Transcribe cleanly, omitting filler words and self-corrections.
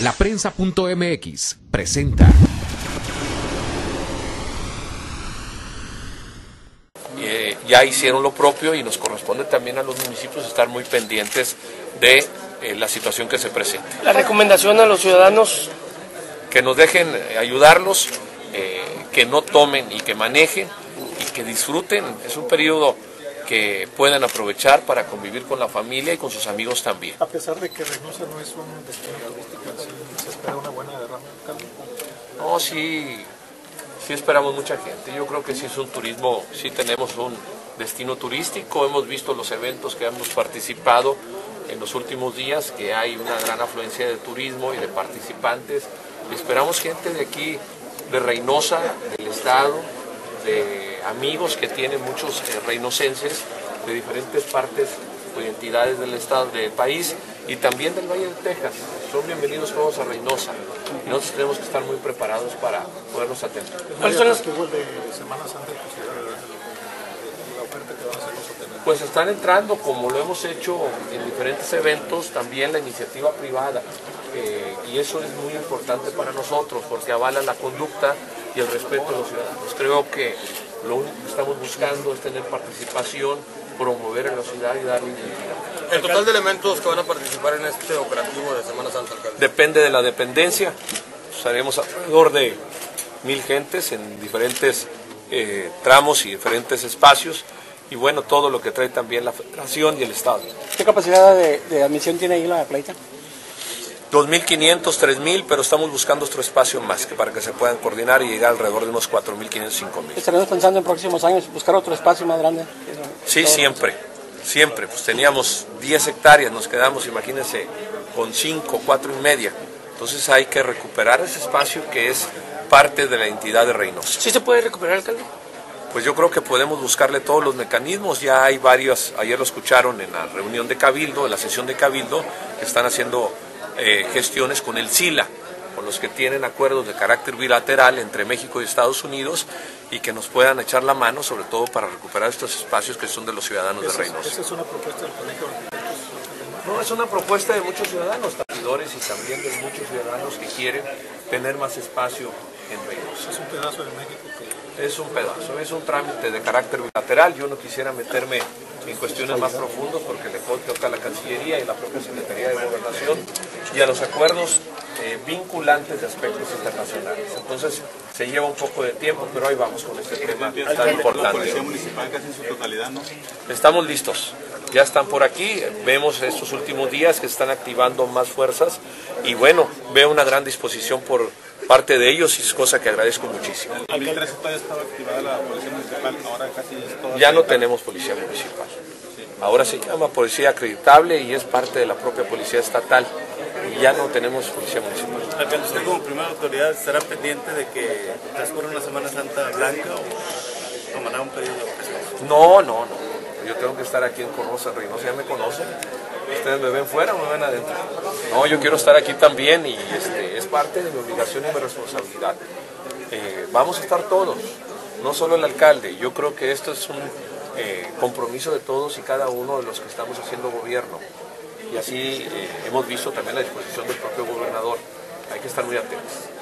La Prensa.mx presenta. Ya hicieron lo propio y nos corresponde también a los municipios estar muy pendientes de la situación que se presenta. La recomendación a los ciudadanos. Que nos dejen ayudarlos, que no tomen y que manejen y que disfruten. Es un periodo que puedan aprovechar para convivir con la familia y con sus amigos también. A pesar de que Reynosa no es un destino turístico, ¿se espera una buena derrama local? No, sí esperamos mucha gente. Yo creo que sí es un turismo, sí tenemos un destino turístico. Hemos visto los eventos que hemos participado en los últimos días, que hay una gran afluencia de turismo y de participantes. Esperamos gente de aquí, de Reynosa, del estado, de amigos que tienen muchos reinocenses de diferentes partes o entidades del estado, del país y también del Valle de Texas. Son bienvenidos todos a Reynosa y nosotros tenemos que estar muy preparados para podernos atender. ¿Cuáles son las que vuelve de Semana Santa? Pues están entrando, como lo hemos hecho en diferentes eventos, también la iniciativa privada. Y eso es muy importante para nosotros porque avala la conducta y el respeto a los ciudadanos. Creo que lo único que estamos buscando es tener participación, promover en la ciudad y darle identidad. ¿El total de elementos que van a participar en este operativo de Semana Santa, alcalde? Depende de la dependencia. Estaremos alrededor de 1000 gentes en diferentes tramos y diferentes espacios. Y bueno, todo lo que trae también la Federación y el Estado. ¿Qué capacidad de admisión tiene ahí la playita? 2.500, 3.000, pero estamos buscando otro espacio más para que se puedan coordinar y llegar alrededor de unos 4.500, 5.000. ¿Estaremos pensando en próximos años buscar otro espacio más grande? Sí, siempre. Pues teníamos 10 hectáreas, nos quedamos, imagínense, con 5, 4,5. Entonces hay que recuperar ese espacio que es parte de la entidad de Reynosa. ¿Sí se puede recuperar, alcalde? Pues yo creo que podemos buscarle todos los mecanismos, ya hay varios, ayer lo escucharon en la reunión de Cabildo, en la sesión de Cabildo, que están haciendo gestiones con el SILA, con los que tienen acuerdos de carácter bilateral entre México y Estados Unidos y que nos puedan echar la mano, sobre todo para recuperar estos espacios que son de los ciudadanos de Reynosa. ¿Esa es una propuesta del Colegio de Arquitectos? No, es una propuesta de muchos ciudadanos, partidores y también de muchos ciudadanos que quieren tener más espacio en Reynosa. Es un pedazo de México que... Es un pedazo, es un trámite de carácter bilateral. Yo no quisiera meterme en cuestiones más profundas porque le toca a la Cancillería y la propia Secretaría de Gobernación y a los acuerdos vinculantes de aspectos internacionales. Entonces se lleva un poco de tiempo, pero ahí vamos con este tema tan importante. ¿La Policía Municipal casi en su totalidad, no? Estamos listos, ya están por aquí, vemos estos últimos días que están activando más fuerzas y bueno, veo una gran disposición por parte de ellos y es cosa que agradezco muchísimo. ¿En 2013 todavía estaba activada la Policía Municipal? Ahora casi toda... Ya no tenemos Policía Municipal. Ahora se llama Policía Acreditable y es parte de la propia Policía Estatal. Y ya no tenemos Policía Municipal. Alcalde, usted como primera autoridad estará pendiente de que transcurra una Semana Santa blanca o tomará un periodo. No. Yo tengo que estar aquí en Reynosa, ya me conocen. ¿Ustedes me ven fuera o me ven adentro? No, yo quiero estar aquí también y es parte de mi obligación y mi responsabilidad. Vamos a estar todos, no solo el alcalde. Yo creo que esto es un compromiso de todos y cada uno de los que estamos haciendo gobierno. Y así hemos visto también la disposición del propio gobernador. Hay que estar muy atentos.